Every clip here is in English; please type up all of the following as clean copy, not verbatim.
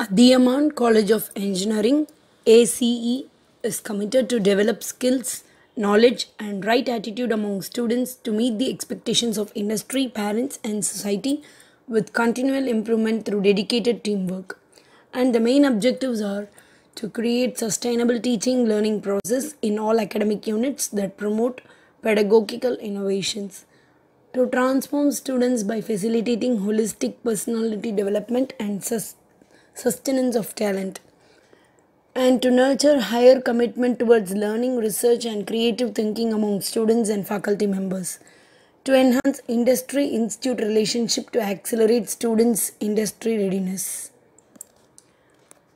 Adhiyamaan College of Engineering, ACE, is committed to develop skills, knowledge and right attitude among students to meet the expectations of industry, parents and society with continual improvement through dedicated teamwork. And the main objectives are to create sustainable teaching learning process in all academic units that promote pedagogical innovations, to transform students by facilitating holistic personality development and sustenance of talent, and to nurture higher commitment towards learning, research and creative thinking among students and faculty members, to enhance industry-institute relationship to accelerate students' industry readiness.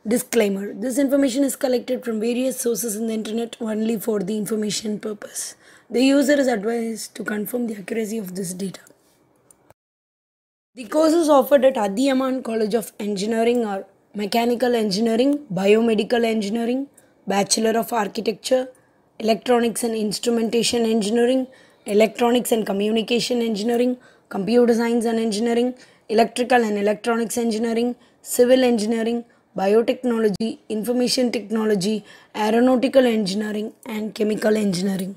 Disclaimer: this information is collected from various sources on the internet only for the information purpose. The user is advised to confirm the accuracy of this data. The courses offered at Adhiyamaan College of Engineering are Mechanical Engineering, Biomedical Engineering, Bachelor of Architecture, Electronics and Instrumentation Engineering, Electronics and Communication Engineering, Computer Science and Engineering, Electrical and Electronics Engineering, Civil Engineering, Biotechnology, Information Technology, Aeronautical Engineering and Chemical Engineering.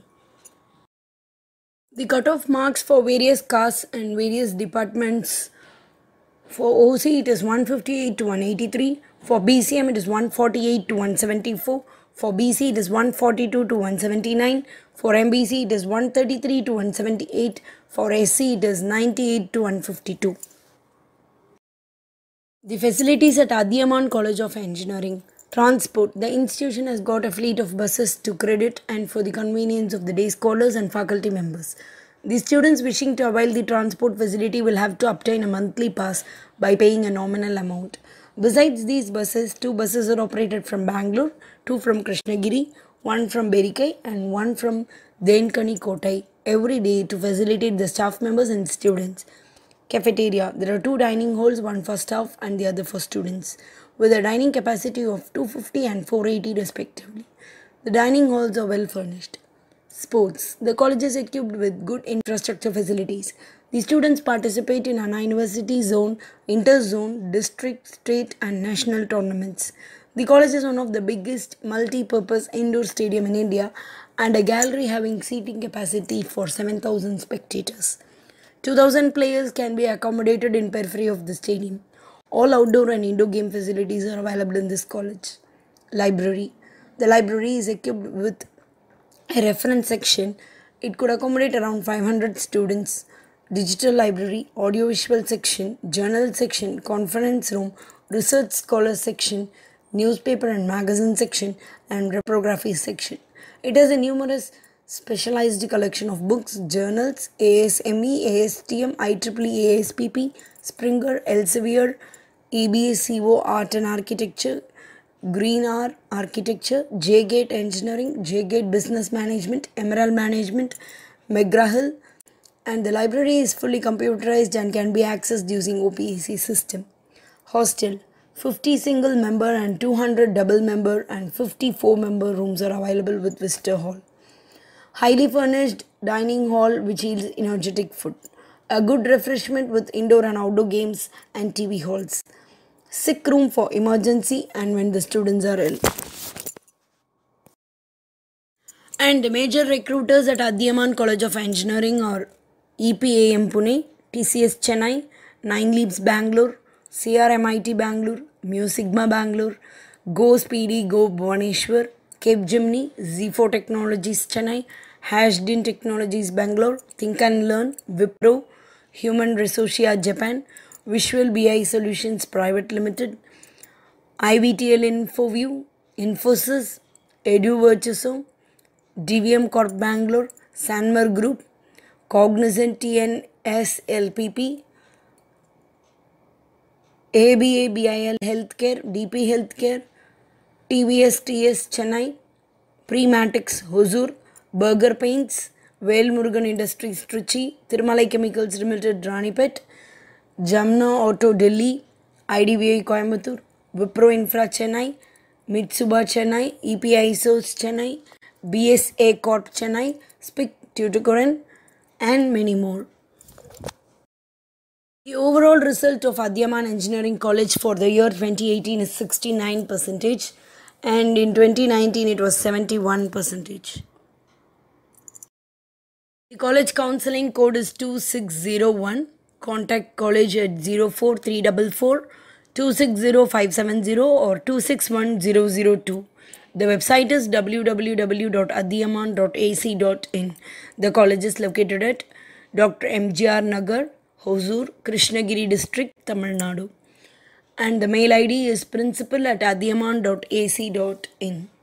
The cutoff marks for various castes and various departments: for OC it is 158 to 183, for BCM it is 148 to 174, for BC it is 142 to 179, for MBC it is 133 to 178, for SC it is 98 to 152. The facilities at Adhiyamaan College of Engineering. Transport. The institution has got a fleet of buses to credit and for the convenience of the day scholars and faculty members. The students wishing to avail the transport facility will have to obtain a monthly pass by paying a nominal amount. Besides these buses, 2 buses are operated from Bangalore, 2 from Krishnagiri, 1 from Berikai and 1 from Thenkanni Kotai every day to facilitate the staff members and students. Cafeteria. There are 2 dining halls, one for staff and the other for students, with a dining capacity of 250 and 480 respectively. The dining halls are well furnished. Sports. The college is equipped with good infrastructure facilities. The students participate in Anna University zone, inter-zone, district, state and national tournaments. The college is one of the biggest multi-purpose indoor stadium in India and a gallery having seating capacity for 7,000 spectators. 2,000 players can be accommodated in periphery of the stadium. All outdoor and indoor game facilities are available in this college. Library. The library is equipped with a reference section. It could accommodate around 500 students. Digital library, audiovisual section, journal section, conference room, research scholar section, newspaper and magazine section, and reprography section. It has a numerous specialized collection of books, journals, ASME, ASTM, IEEE, ASPP, Springer, Elsevier, EBSCO Art and Architecture, Green R Architecture, J-Gate Engineering, J-Gate Business Management, Emerald Management, Megrahill, and the library is fully computerized and can be accessed using OPAC system. Hostel. 50 single member and 200 double member and 54 member rooms are available with visitor hall. Highly furnished dining hall which yields energetic food. A good refreshment with indoor and outdoor games and TV halls. Sick room for emergency and when the students are ill. And the major recruiters at Adhiyamaan College of Engineering are EPAM Pune, TCS Chennai, 9 Leaps Bangalore, CRMIT Bangalore, Mu Sigma Bangalore, Go Speedy Go Bhubaneswar, Cape Jimny, Z4 Technologies Chennai, Hashdin Technologies Bangalore, Think and Learn, Wipro, Human Resources Japan, Visual BI Solutions Private Limited, IVTL InfoView, Infosys, Edu DVM Corp Bangalore, Sanmar Group, Cognizant TNS LPP, ABABIL Healthcare, DP Healthcare, TVS TS Chennai, Prematics Hosur, Burger Paints, Velmurugan Industries Trichy, Thirumalai Chemicals Limited Ranipet, Jamna Auto Delhi, IDBI Coimbatore, Wipro Infra Chennai, Mitsuba Chennai, EPI Source Chennai, BSA Corp Chennai, Spic Tuticorin and many more. The overall result of Adhiyamaan Engineering College for the year 2018 is 69%, and in 2019 it was 71%. The college counseling code is 2601. Contact college at 04344 260570 or 261002. The website is www.adhiyamaan.ac.in. The college is located at Dr. MGR Nagar, Hosur, Krishnagiri district, Tamil Nadu, and the mail ID is principal@adhiyamaan.ac.in.